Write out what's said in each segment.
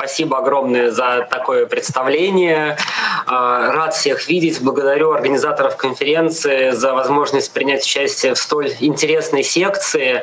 Спасибо огромное за такое представление. Рад всех видеть. Благодарю организаторов конференции за возможность принять участие в столь интересной секции.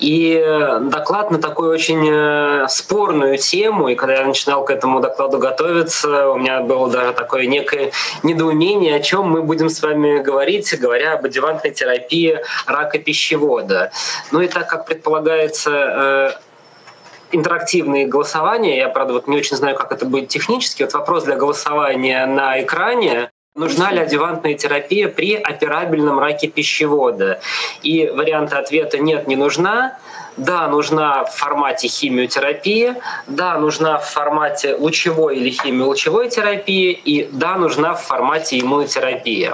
И доклад на такую очень спорную тему. И когда я начинал к этому докладу готовиться, у меня было даже такое некое недоумение, о чем мы будем с вами говорить, говоря об адъювантной терапии рака пищевода. Ну и так как предполагается интерактивные голосования, я, правда, не очень знаю, как это будет технически, вопрос для голосования на экране. Нужна ли адъювантная терапия при операбельном раке пищевода? И варианты ответа «нет, не нужна», «да, нужна» в формате химиотерапии, «да, нужна» в формате лучевой или химиолучевой терапии и «да, нужна» в формате иммунотерапии.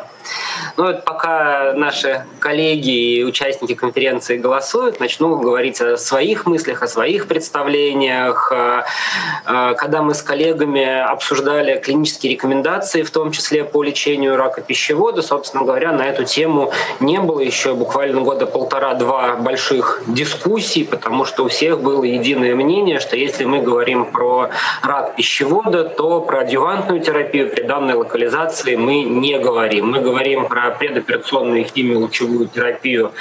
Ну вот пока наши коллеги и участники конференции голосуют, начну говорить о своих мыслях, о своих представлениях. Когда мы с коллегами обсуждали клинические рекомендации, в том числе по лечению рака пищевода, собственно говоря, на эту тему не было еще буквально года полтора-два больших дискуссий, потому что у всех было единое мнение, что если мы говорим про рак пищевода, то про адъювантную терапию при данной локализации мы не говорим. Мы говорим про предоперационную химиолучевую терапию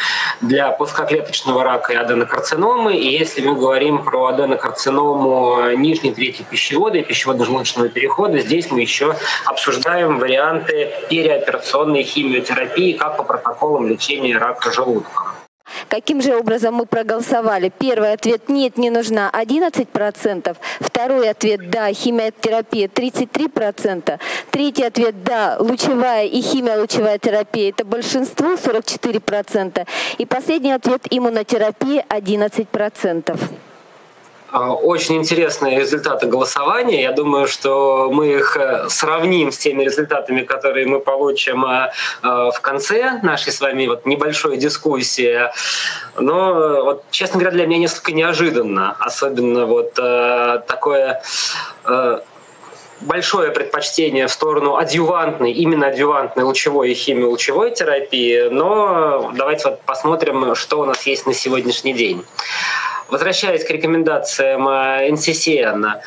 для плоскоклеточного рака и аденокарциномы. И если мы говорим про аденокарциному нижней трети пищевода и пищеводно-желудочного перехода, здесь мы еще обсуждаем варианты переоперационной химиотерапии как по протоколам лечения рака желудка. Каким же образом мы проголосовали? Первый ответ «нет, не нужна» 11%, второй ответ «да, химиотерапия» 33%, третий ответ «да, лучевая и химиолучевая терапия» — это большинство, 44%, и последний ответ «иммунотерапия» 11%. Очень интересные результаты голосования. Я думаю, что мы их сравним с теми результатами, которые мы получим в конце нашей с вами небольшой дискуссии. Но, честно говоря, для меня несколько неожиданно, особенно такое большое предпочтение в сторону адъювантной, именно адъювантной лучевой и химиолучевой терапии. Но давайте посмотрим, что у нас есть на сегодняшний день. Возвращаясь к рекомендациям NCCN,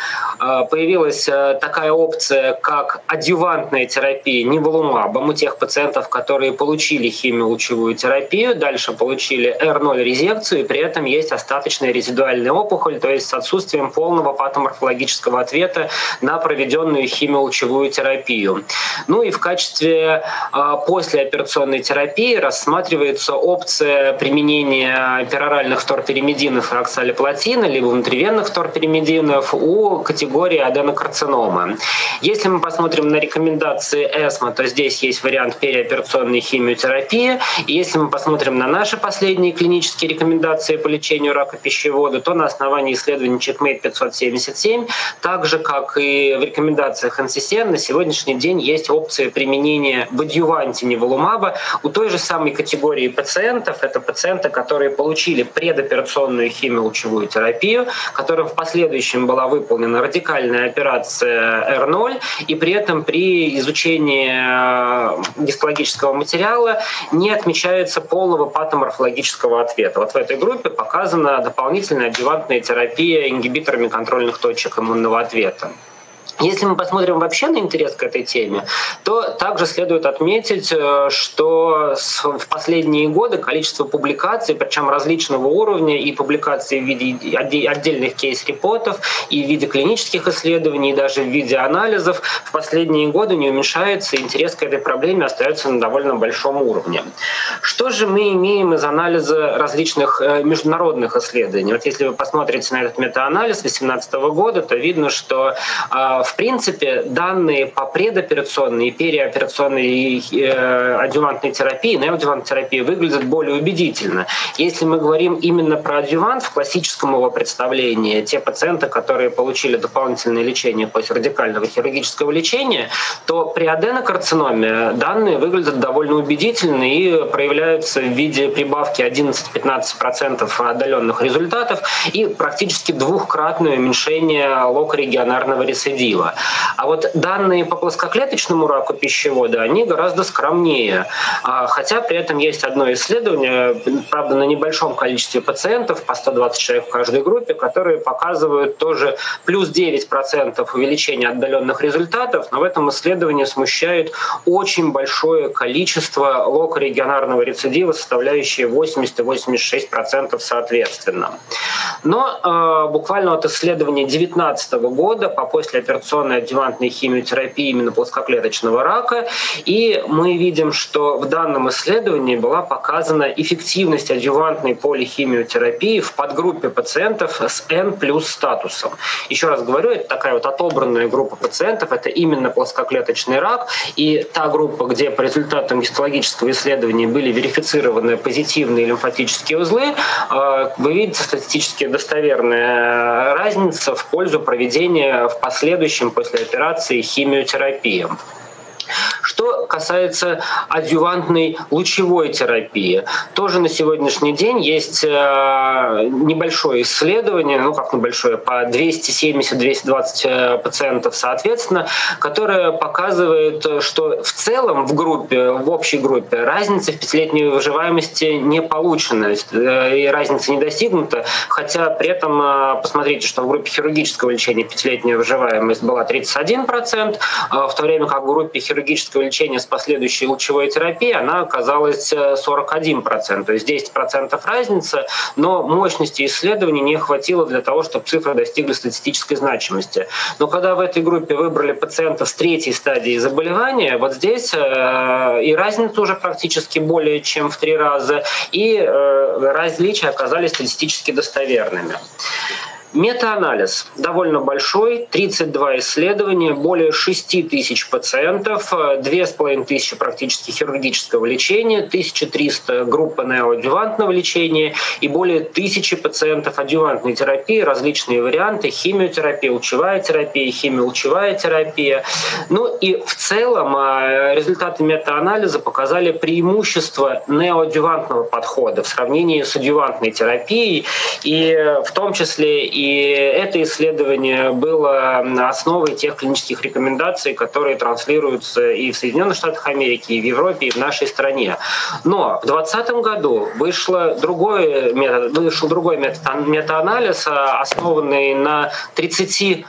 появилась такая опция, как адъювантная терапия ниволумабом у тех пациентов, которые получили химиолучевую терапию, дальше получили R0 резекцию, и при этом есть остаточная резидуальная опухоль, то есть с отсутствием полного патоморфологического ответа на проведенную химиолучевую терапию. Ну и в качестве послеоперационной терапии рассматривается опция применения пероральных торперимединов и салеплатина, либо внутривенных торперимединов у категории аденокарцинома. Если мы посмотрим на рекомендации ЭСМА, то здесь есть вариант переоперационной химиотерапии. И если мы посмотрим на наши последние клинические рекомендации по лечению рака пищевода, то на основании исследований Checkmate 577, так же, как и в рекомендациях NCCN, на сегодняшний день есть опция применения в адъюванте ниволумаба у той же самой категории пациентов. Это пациенты, которые получили предоперационную химиолучевую терапию, которая в последующем была выполнена радикальная операция R0, и при этом при изучении гистологического материала не отмечается полного патоморфологического ответа. В этой группе показана дополнительная адъювантная терапия ингибиторами контрольных точек иммунного ответа. Если мы посмотрим вообще на интерес к этой теме, то также следует отметить, что в последние годы количество публикаций, причем различного уровня, и публикаций в виде отдельных кейс-репортов, и в виде клинических исследований, и даже в виде анализов, в последние годы не уменьшается, и интерес к этой проблеме остается на довольно большом уровне. Что же мы имеем из анализа различных международных исследований? Если вы посмотрите на этот метаанализ 2018 года, то видно, что в принципе, данные по предоперационной и переоперационной адъювантной терапии, неоадъювантной терапии выглядят более убедительно. Если мы говорим именно про адъювант, в классическом его представлении, те пациенты, которые получили дополнительное лечение после радикального хирургического лечения, то при аденокарциноме данные выглядят довольно убедительно и проявляются в виде прибавки 11-15% отдаленных результатов и практически двухкратное уменьшение локорегионарного рецидива. происходило. А вот данные по плоскоклеточному раку пищевода, они гораздо скромнее. Хотя при этом есть одно исследование, правда, на небольшом количестве пациентов, по 120 человек в каждой группе, которые показывают тоже плюс 9% увеличения отдаленных результатов, но в этом исследовании смущает очень большое количество локорегионарного рецидива, составляющее 80-86% соответственно. Но буквально от исследования 2019 года по послеоперационной адъювантной химиотерапии именно плоскоклеточного рака, и мы видим, что в данном исследовании была показана эффективность адъювантной полихимиотерапии в подгруппе пациентов с N плюс статусом. Еще раз говорю, это такая вот отобранная группа пациентов, это именно плоскоклеточный рак, и та группа, где по результатам гистологического исследования были верифицированы позитивные лимфатические узлы, вы видите статистически достоверная разница в пользу проведения в последующем после операции химиотерапии. Что касается адъювантной лучевой терапии, тоже на сегодняшний день есть небольшое исследование, ну как небольшое, по 270-220 пациентов соответственно, которое показывает, что в целом в группе, в общей группе разница в 5-летней выживаемости не получена, и разница не достигнута, хотя при этом посмотрите, что в группе хирургического лечения 5-летняя выживаемость была 31%, в то время как в группе хирургического лечения с последующей лучевой терапией она оказалась 41%, то есть 10% разница, но мощности исследований не хватило для того, чтобы цифры достигли статистической значимости. Но когда в этой группе выбрали пациента с 3-й стадии заболевания, вот здесь и разница уже практически более чем в 3 раза, и различия оказались статистически достоверными. Метаанализ довольно большой, 32 исследования, более 6000 пациентов, 2500 практически хирургического лечения, 1300 группы неоадъювантного лечения и более 1000 пациентов адъювантной терапии, различные варианты, химиотерапия, лучевая терапия, химиолучевая терапия. Ну и в целом результаты метаанализа показали преимущество неоадъювантного подхода в сравнении с адъювантной терапией, и в том числе и это исследование было основой тех клинических рекомендаций, которые транслируются и в Соединенных Штатах Америки, и в Европе, и в нашей стране. Но в 2020 году вышел другой метаанализ, основанный на 32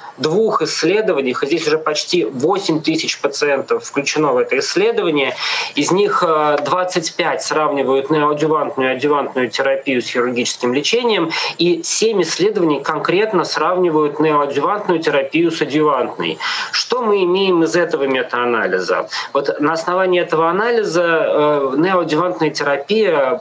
исследованиях. И здесь уже почти 8000 пациентов включено в это исследование. Из них 25 сравнивают неоадъювантную и адъювантную терапию с хирургическим лечением, и 7 исследований конкретно сравнивают неоадъювантную терапию с адъювантной. Что мы имеем из этого метаанализа? Вот на основании этого анализа неоадъювантная терапия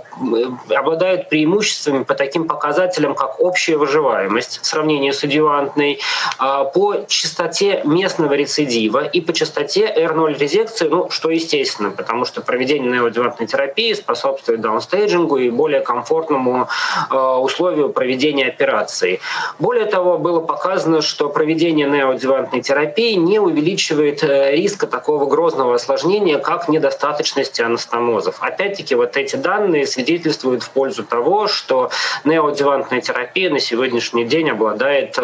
обладает преимуществами по таким показателям, как общая выживаемость в сравнении с адъювантной, по частоте местного рецидива и по частоте R0 резекции, ну, что естественно, потому что проведение неоадъювантной терапии способствует даунстейджингу и более комфортному условию проведения операции. Более того, было показано, что проведение неоадъювантной терапии не увеличивает риска такого грозного осложнения, как недостаточность анастомозов. Опять-таки, вот эти данные свидетельствуют в пользу того, что неоадъювантная терапия на сегодняшний день обладает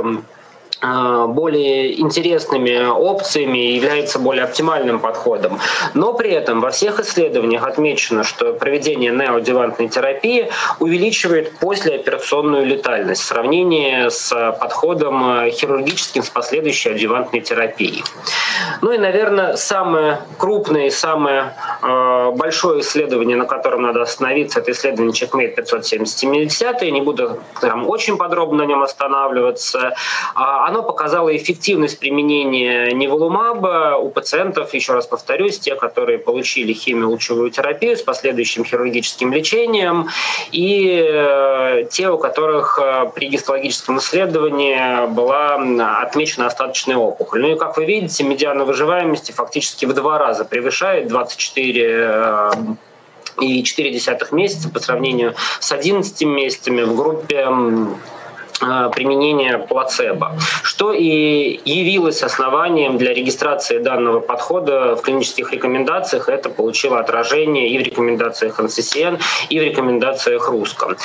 более интересными опциями и является более оптимальным подходом. Но при этом во всех исследованиях отмечено, что проведение неоадъювантной терапии увеличивает послеоперационную летальность в сравнении с подходом хирургическим с последующей адъювантной терапией. Ну и, наверное, самое крупное и самое большое исследование, на котором надо остановиться, это исследование Checkmate 577. Я не буду прям очень подробно на нем останавливаться. Оно показало эффективность применения ниволумаба у пациентов, еще раз повторюсь, те, которые получили химиолучевую терапию с последующим хирургическим лечением, и те, у которых при гистологическом исследовании была отмечена остаточная опухоль. Ну и, как вы видите, медиана выживаемости фактически в 2 раза превышает 24,4 месяца по сравнению с 11 месяцами в группе применения плацебо, что и явилось основанием для регистрации данного подхода в клинических рекомендациях. Это получило отражение и в рекомендациях NCCN, и в рекомендациях RUSSCO.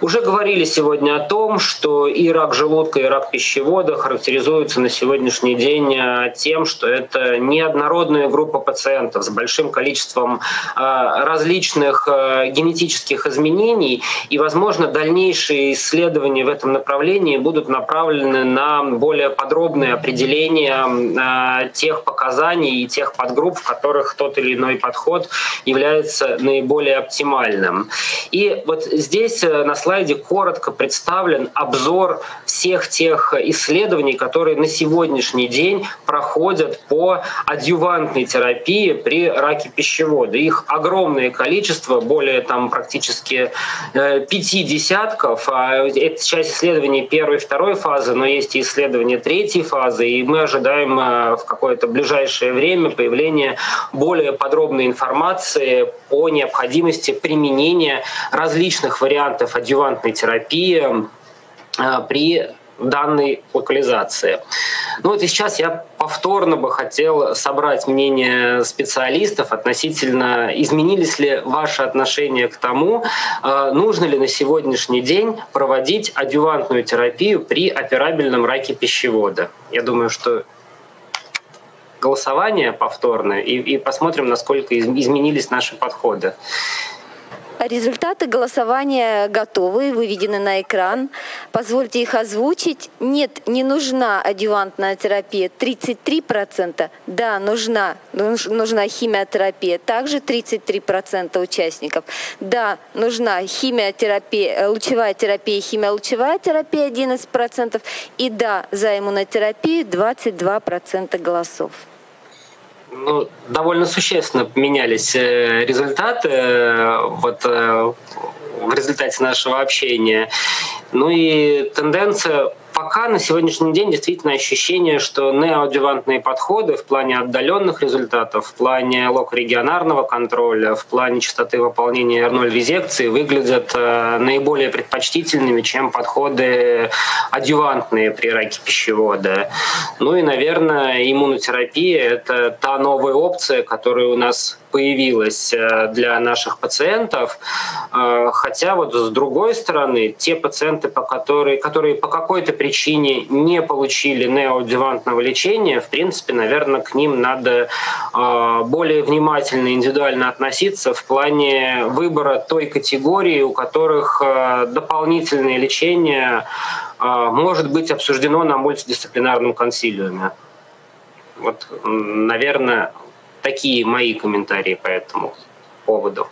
Уже говорили сегодня о том, что и рак желудка, и рак пищевода характеризуются на сегодняшний день тем, что это неоднородная группа пациентов с большим количеством различных генетических изменений, и, возможно, дальнейшие исследования в этом направлении будут направлены на более подробное определение тех показаний и тех подгрупп, в которых тот или иной подход является наиболее оптимальным. И вот здесь на слайде коротко представлен обзор всех тех исследований, которые на сегодняшний день проходят по адъювантной терапии при раке пищевода. Их огромное количество, более там практически 5 десятков. Это часть исследований первой и второй фазы, но есть и исследования третьей фазы, и мы ожидаем в какое-то ближайшее время появления более подробной информации о необходимости применения различных вариантов адъювантной терапии при данной локализации. Ну вот и сейчас я повторно бы хотел собрать мнение специалистов относительно, изменились ли ваши отношения к тому, нужно ли на сегодняшний день проводить адъювантную терапию при операбельном раке пищевода. Я думаю, что голосование повторное, и посмотрим, насколько изменились наши подходы. Результаты голосования готовы, выведены на экран. Позвольте их озвучить. Нет, не нужна адъювантная терапия, 33%. Да, нужна химиотерапия, также 33% участников. Да, нужна химиотерапия, лучевая терапия, химиолучевая терапия, 11%. И да, за иммунотерапию 22% голосов. Ну, довольно существенно поменялись результаты вот, в результате нашего общения. Ну и тенденция пока на сегодняшний день действительно ощущение, что неоадъювантные подходы в плане отдаленных результатов, в плане локорегионарного контроля, в плане частоты выполнения R0 резекции выглядят наиболее предпочтительными, чем подходы адъювантные при раке пищевода. Ну и, наверное, иммунотерапия – это та новая опция, которая у нас появилась для наших пациентов. Хотя вот с другой стороны, те пациенты, которые по какой-то причине не получили неоадъювантного лечения, в принципе, наверное, к ним надо более внимательно, индивидуально относиться в плане выбора той категории, у которых дополнительное лечение может быть обсуждено на мультидисциплинарном консилиуме. Вот, наверное, такие мои комментарии по этому поводу.